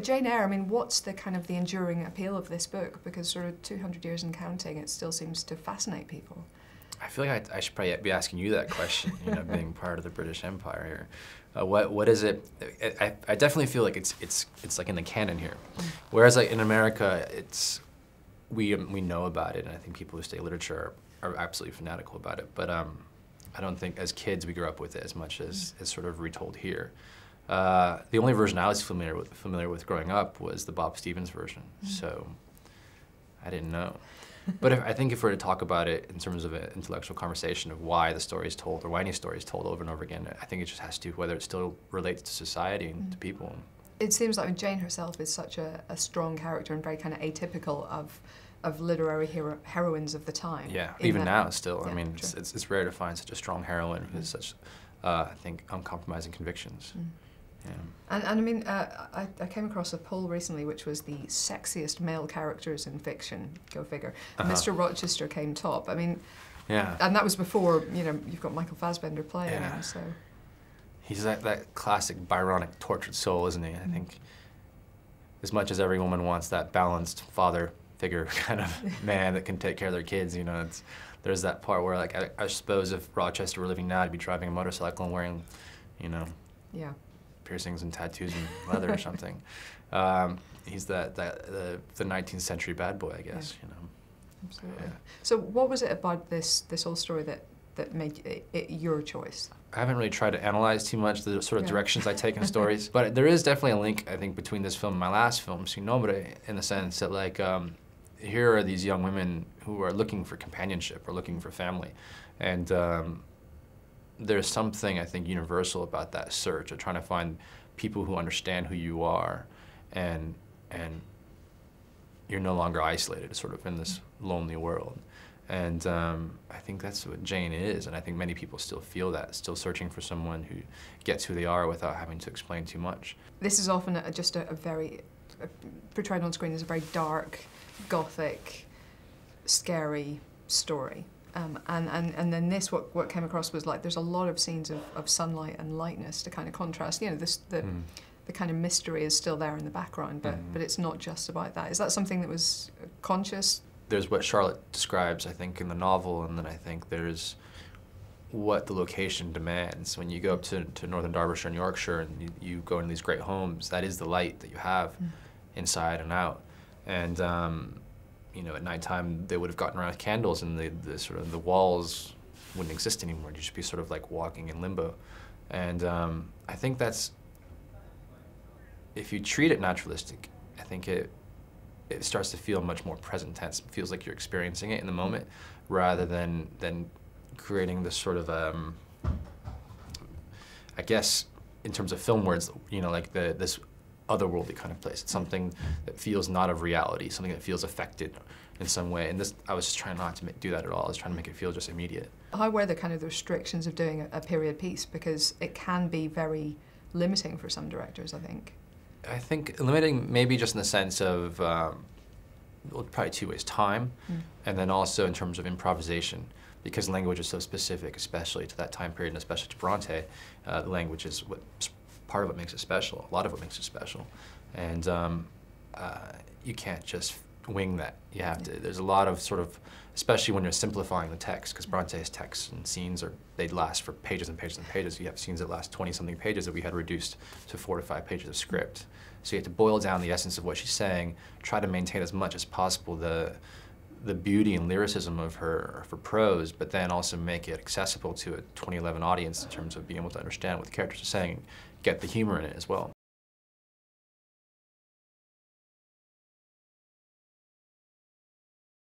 Jane Eyre, I mean, what's the kind of the enduring appeal of this book? Because sort of 200 years and counting, it still seems to fascinate people. I feel like I should probably be asking you that question, you know, being part of the British Empire here. What is it? I definitely feel like it's like in the canon here. Whereas like in America, it's, we know about it, and I think people who study literature are absolutely fanatical about it. But I don't think as kids we grew up with it as much as it's sort of retold here. The only version I was familiar with growing up was the Bob Stevens version, so I didn't know. But I think if we were to talk about it in terms of an intellectual conversation of why the story is told, or why any story is told over and over again, I think it just has to, whether it still relates to society and to people. It seems like Jane herself is such a strong character and very kind of atypical of literary heroines of the time. Yeah, even now still. Yeah, I mean, it's rare to find such a strong heroine who has such, I think, uncompromising convictions. Yeah. And I mean, I came across a poll recently which was the sexiest male characters in fiction, go figure. Mr. Rochester came top. I mean, and that was before, you know, you've got Michael Fassbender playing him, so. He's that classic Byronic tortured soul, isn't he? I think as much as every woman wants that balanced father figure kind of man that can take care of their kids, you know, it's, there's that part where, like, I suppose if Rochester were living now, he'd be driving a motorcycle and wearing, you know. Yeah. Piercings and tattoos and leather or something. He's the 19th century bad boy, I guess. Yeah. You know. Absolutely. Yeah. So, what was it about this whole story that made it your choice? I haven't really tried to analyze too much the sort of directions I take in stories, but there is definitely a link, I think, between this film and my last film, Sin Nombre, in the sense that, like, here are these young women who are looking for companionship or looking for family, and. There's something, I think, universal about that search of trying to find people who understand who you are, and you're no longer isolated, sort of in this lonely world. And I think that's what Jane is, and I think many people still feel that, still searching for someone who gets who they are without having to explain too much. This is often portrayed on screen as a very dark, gothic, scary story. And then this, what came across was like there's a lot of scenes of sunlight and lightness to kind of contrast. You know, the kind of mystery is still there in the background, but it's not just about that. Is that something that was conscious? There's what Charlotte describes, I think, in the novel, and then I think there's what the location demands. When you go up to Northern Derbyshire and Yorkshire and you go into these great homes, that is the light that you have inside and out. And. You know, at nighttime they would have gotten around with candles, and the walls wouldn't exist anymore. You'd just be sort of like walking in limbo. And I think that's, if you treat it naturalistic, I think it starts to feel much more present tense. It feels like you're experiencing it in the moment, rather than creating this sort of, I guess, in terms of film words, you know, like this otherworldly kind of place. It's something that feels not of reality, something that feels affected in some way. And this, I was just trying not to do that at all. I was trying to make it feel just immediate. How were the kind of the restrictions of doing a period piece? Because it can be very limiting for some directors, I think. I think limiting maybe just in the sense of, well, probably two ways, time, and then also in terms of improvisation. Because language is so specific, especially to that time period, and especially to Bronte, the language is what part of what makes it special, a lot of what makes it special. And you can't just wing that. You have to, there's a lot of sort of, especially when you're simplifying the text, because Bronte's texts and scenes are, they last for pages and pages and pages. You have scenes that last 20-something pages that we had reduced to 4 to 5 pages of script. So you have to boil down the essence of what she's saying, try to maintain as much as possible the beauty and lyricism of her prose, but then also make it accessible to a 2011 audience in terms of being able to understand what the characters are saying, get the humor in it as well.